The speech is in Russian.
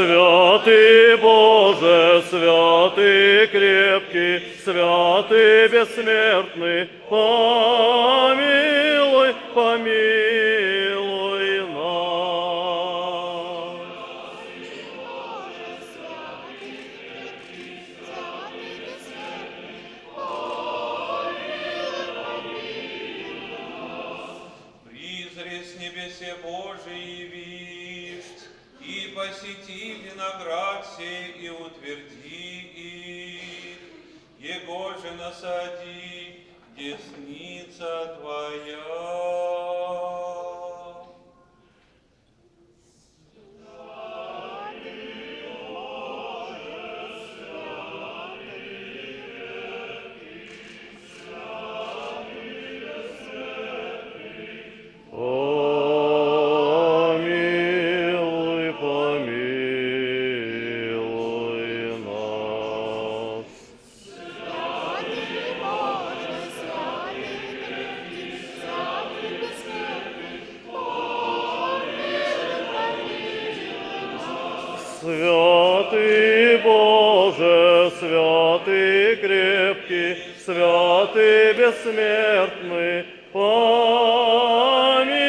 Святый Боже, святый крепкий, святый бессмертный, помилуй, помилуй нас. Призри с небесе Божий вишь, и посети виноград сей, и утверди их, его же насади десница твоя. Святый Боже, святый крепкий, святый бессмертный, помилуй.